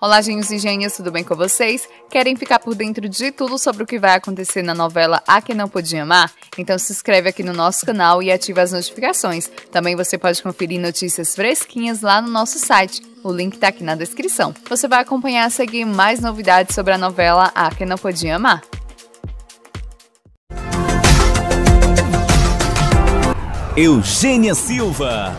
Olá, gênios e gênias, tudo bem com vocês? Querem ficar por dentro de tudo sobre o que vai acontecer na novela A Que Não Podia Amar? Então se inscreve aqui no nosso canal e ativa as notificações. Também você pode conferir notícias fresquinhas lá no nosso site. O link tá aqui na descrição. Você vai acompanhar a seguir mais novidades sobre a novela A Que Não Podia Amar. Eugênia Silva.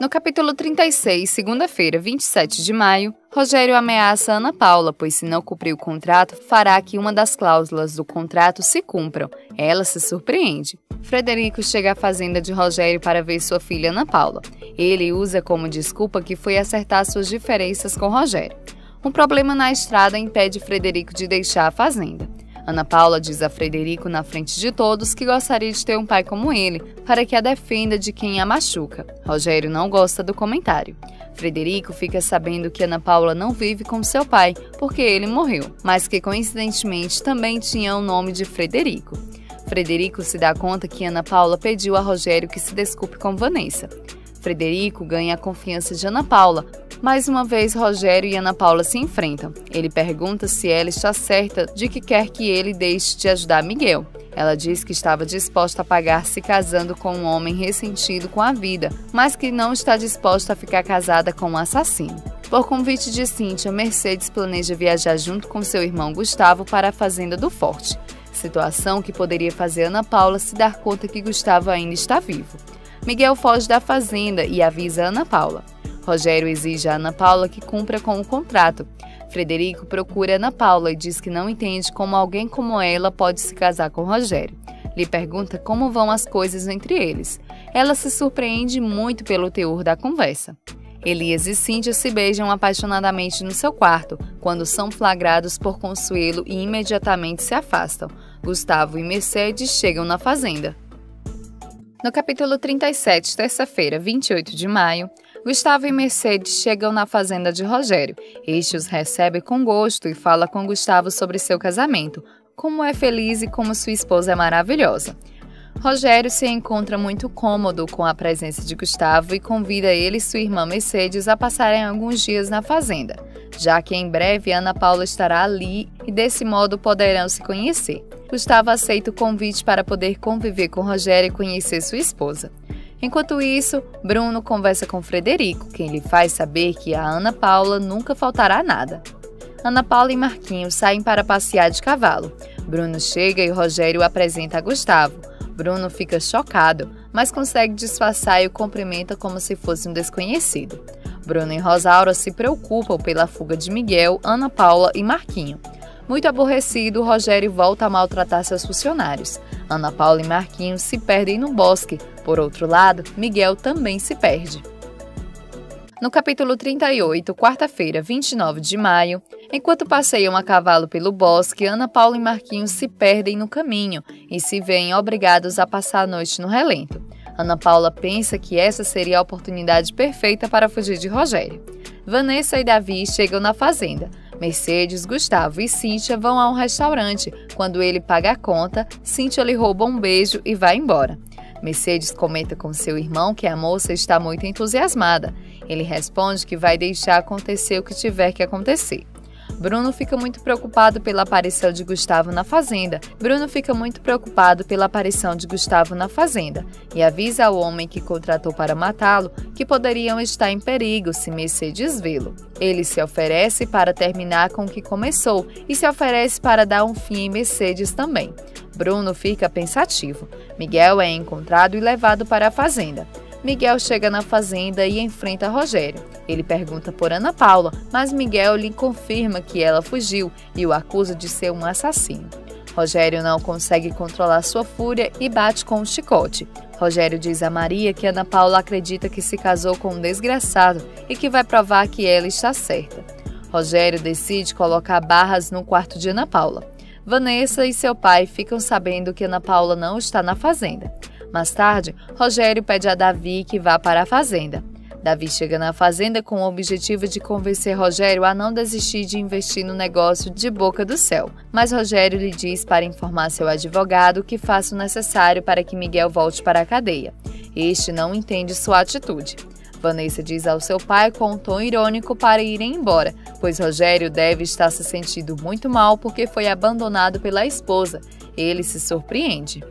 No capítulo 36, segunda-feira, 27 de maio, Rogério ameaça Ana Paula, pois se não cumprir o contrato, fará que uma das cláusulas do contrato se cumpram. Ela se surpreende. Frederico chega à fazenda de Rogério para ver sua filha Ana Paula. Ele usa como desculpa que foi acertar suas diferenças com Rogério. Um problema na estrada impede Frederico de deixar a fazenda. Ana Paula diz a Frederico na frente de todos que gostaria de ter um pai como ele, para que a defenda de quem a machuca. Rogério não gosta do comentário. Frederico fica sabendo que Ana Paula não vive com seu pai, porque ele morreu, mas que coincidentemente também tinha o nome de Frederico. Frederico se dá conta que Ana Paula pediu a Rogério que se desculpe com Vanessa. Frederico ganha a confiança de Ana Paula. Mais uma vez, Rogério e Ana Paula se enfrentam. Ele pergunta se ela está certa de que quer que ele deixe de ajudar Miguel. Ela diz que estava disposta a pagar se casando com um homem ressentido com a vida, mas que não está disposta a ficar casada com um assassino. Por convite de Cíntia, Mercedes planeja viajar junto com seu irmão Gustavo para a Fazenda do Forte, situação que poderia fazer Ana Paula se dar conta que Gustavo ainda está vivo. Miguel foge da fazenda e avisa Ana Paula. Rogério exige a Ana Paula que cumpra com o contrato. Frederico procura Ana Paula e diz que não entende como alguém como ela pode se casar com Rogério. Lhe pergunta como vão as coisas entre eles. Ela se surpreende muito pelo teor da conversa. Elias e Cíntia se beijam apaixonadamente no seu quarto, quando são flagrados por Consuelo e imediatamente se afastam. Gustavo e Mercedes chegam na fazenda. No capítulo 37, terça-feira, 28 de maio, Gustavo e Mercedes chegam na fazenda de Rogério. Este os recebe com gosto e fala com Gustavo sobre seu casamento, como é feliz e como sua esposa é maravilhosa. Rogério se encontra muito cômodo com a presença de Gustavo e convida ele e sua irmã Mercedes a passarem alguns dias na fazenda, já que em breve Ana Paula estará ali e desse modo poderão se conhecer. Gustavo aceita o convite para poder conviver com Rogério e conhecer sua esposa. Enquanto isso, Bruno conversa com Frederico, quem lhe faz saber que a Ana Paula nunca faltará nada. Ana Paula e Marquinhos saem para passear de cavalo. Bruno chega e Rogério apresenta a Gustavo. Bruno fica chocado, mas consegue disfarçar e o cumprimenta como se fosse um desconhecido. Bruno e Rosaura se preocupam pela fuga de Miguel, Ana Paula e Marquinhos. Muito aborrecido, Rogério volta a maltratar seus funcionários. Ana Paula e Marquinhos se perdem no bosque. Por outro lado, Miguel também se perde. No capítulo 38, quarta-feira, 29 de maio, enquanto passeiam a cavalo pelo bosque, Ana Paula e Marquinhos se perdem no caminho e se veem obrigados a passar a noite no relento. Ana Paula pensa que essa seria a oportunidade perfeita para fugir de Rogério. Vanessa e Davi chegam na fazenda. Mercedes, Gustavo e Cíntia vão a um restaurante. Quando ele paga a conta, Cíntia lhe rouba um beijo e vai embora. Mercedes comenta com seu irmão que a moça está muito entusiasmada. Ele responde que vai deixar acontecer o que tiver que acontecer. Bruno fica muito preocupado pela aparição de Gustavo na fazenda e avisa ao homem que contratou para matá-lo que poderiam estar em perigo se Mercedes vê-lo. Ele se oferece para terminar com o que começou e se oferece para dar um fim em Mercedes também. Bruno fica pensativo. Miguel é encontrado e levado para a fazenda. Miguel chega na fazenda e enfrenta Rogério. Ele pergunta por Ana Paula, mas Miguel lhe confirma que ela fugiu e o acusa de ser um assassino. Rogério não consegue controlar sua fúria e bate com um chicote. Rogério diz a Maria que Ana Paula acredita que se casou com um desgraçado e que vai provar que ela está certa. Rogério decide colocar barras no quarto de Ana Paula. Vanessa e seu pai ficam sabendo que Ana Paula não está na fazenda. Mais tarde, Rogério pede a Davi que vá para a fazenda. Davi chega na fazenda com o objetivo de convencer Rogério a não desistir de investir no negócio de Boca do Céu, mas Rogério lhe diz para informar seu advogado que faça o necessário para que Miguel volte para a cadeia. Este não entende sua atitude. Vanessa diz ao seu pai com um tom irônico para irem embora, pois Rogério deve estar se sentindo muito mal porque foi abandonado pela esposa. Ele se surpreende.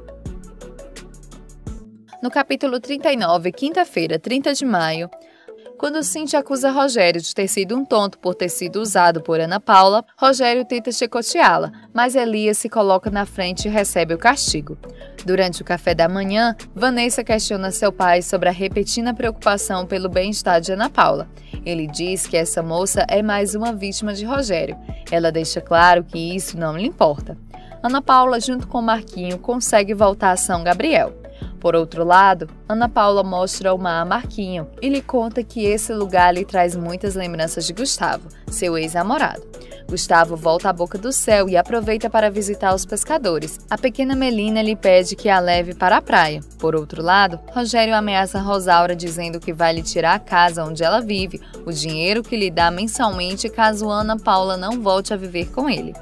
No capítulo 39, quinta-feira, 30 de maio, quando Cíntia acusa Rogério de ter sido um tonto por ter sido usado por Ana Paula, Rogério tenta chicoteá-la, mas Elias se coloca na frente e recebe o castigo. Durante o café da manhã, Vanessa questiona seu pai sobre a repetida preocupação pelo bem-estar de Ana Paula. Ele diz que essa moça é mais uma vítima de Rogério. Ela deixa claro que isso não lhe importa. Ana Paula, junto com Marquinho, consegue voltar a São Gabriel. Por outro lado, Ana Paula mostra o mar a Marquinho e lhe conta que esse lugar lhe traz muitas lembranças de Gustavo, seu ex-namorado. Gustavo volta à Boca do Céu e aproveita para visitar os pescadores. A pequena Melina lhe pede que a leve para a praia. Por outro lado, Rogério ameaça Rosaura dizendo que vai lhe tirar a casa onde ela vive, o dinheiro que lhe dá mensalmente caso Ana Paula não volte a viver com ele.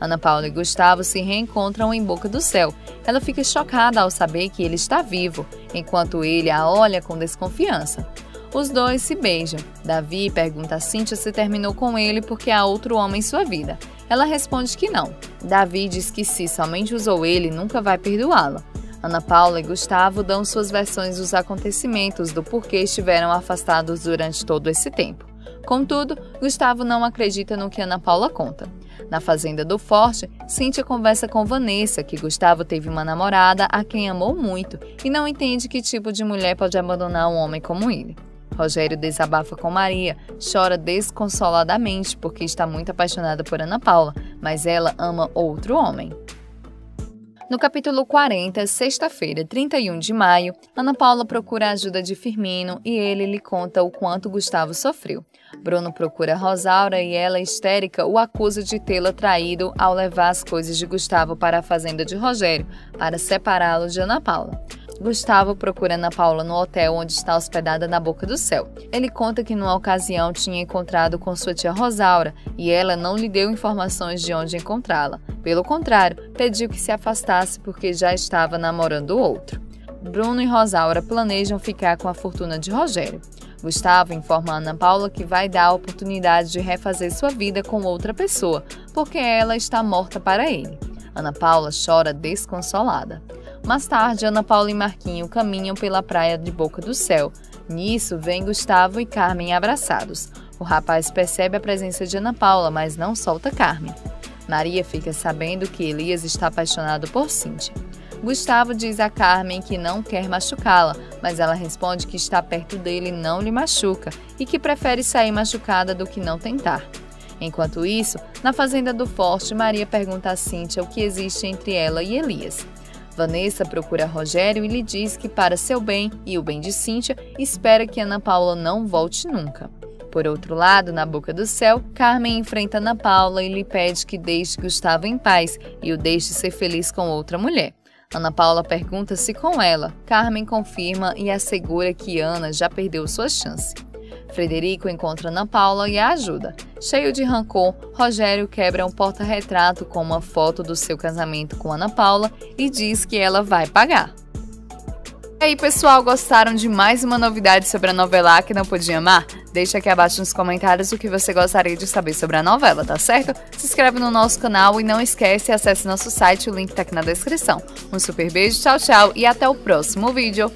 Ana Paula e Gustavo se reencontram em Boca do Céu. Ela fica chocada ao saber que ele está vivo, enquanto ele a olha com desconfiança. Os dois se beijam. Davi pergunta a Cíntia se terminou com ele porque há outro homem em sua vida. Ela responde que não. Davi diz que se somente usou ele, nunca vai perdoá-la. Ana Paula e Gustavo dão suas versões dos acontecimentos do porquê estiveram afastados durante todo esse tempo. Contudo, Gustavo não acredita no que Ana Paula conta. Na Fazenda do Forte, Cíntia conversa com Vanessa que Gustavo teve uma namorada a quem amou muito e não entende que tipo de mulher pode abandonar um homem como ele. Rogério desabafa com Maria, chora desconsoladamente porque está muito apaixonada por Ana Paula, mas ela ama outro homem. No capítulo 40, sexta-feira, 31 de maio, Ana Paula procura a ajuda de Firmino e ele lhe conta o quanto Gustavo sofreu. Bruno procura Rosaura e ela, histérica, o acusa de tê-la traído ao levar as coisas de Gustavo para a fazenda de Rogério, para separá-lo de Ana Paula. Gustavo procura Ana Paula no hotel onde está hospedada na Boca do Céu. Ele conta que numa ocasião tinha encontrado com sua tia Rosaura e ela não lhe deu informações de onde encontrá-la. Pelo contrário, pediu que se afastasse porque já estava namorando outro. Bruno e Rosaura planejam ficar com a fortuna de Rogério. Gustavo informa a Ana Paula que vai dar a oportunidade de refazer sua vida com outra pessoa, porque ela está morta para ele. Ana Paula chora desconsolada. Mais tarde, Ana Paula e Marquinho caminham pela praia de Boca do Céu. Nisso, vem Gustavo e Carmen abraçados. O rapaz percebe a presença de Ana Paula, mas não solta Carmen. Maria fica sabendo que Elias está apaixonado por Cíntia. Gustavo diz a Carmen que não quer machucá-la, mas ela responde que está perto dele e não lhe machuca, e que prefere sair machucada do que não tentar. Enquanto isso, na Fazenda do Forte, Maria pergunta a Cíntia o que existe entre ela e Elias. Vanessa procura Rogério e lhe diz que para seu bem e o bem de Cíntia, espera que Ana Paula não volte nunca. Por outro lado, na Boca do Céu, Carmen enfrenta Ana Paula e lhe pede que deixe Gustavo em paz e o deixe ser feliz com outra mulher. Ana Paula pergunta se com ela, Carmen confirma e assegura que Ana já perdeu sua chance. Frederico encontra Ana Paula e a ajuda. Cheio de rancor, Rogério quebra um porta-retrato com uma foto do seu casamento com Ana Paula e diz que ela vai pagar. E aí, pessoal, gostaram de mais uma novidade sobre a novela A Que Não Podia Amar? Deixa aqui abaixo nos comentários o que você gostaria de saber sobre a novela, tá certo? Se inscreve no nosso canal e não esquece, acesse nosso site, o link tá aqui na descrição. Um super beijo, tchau, tchau e até o próximo vídeo!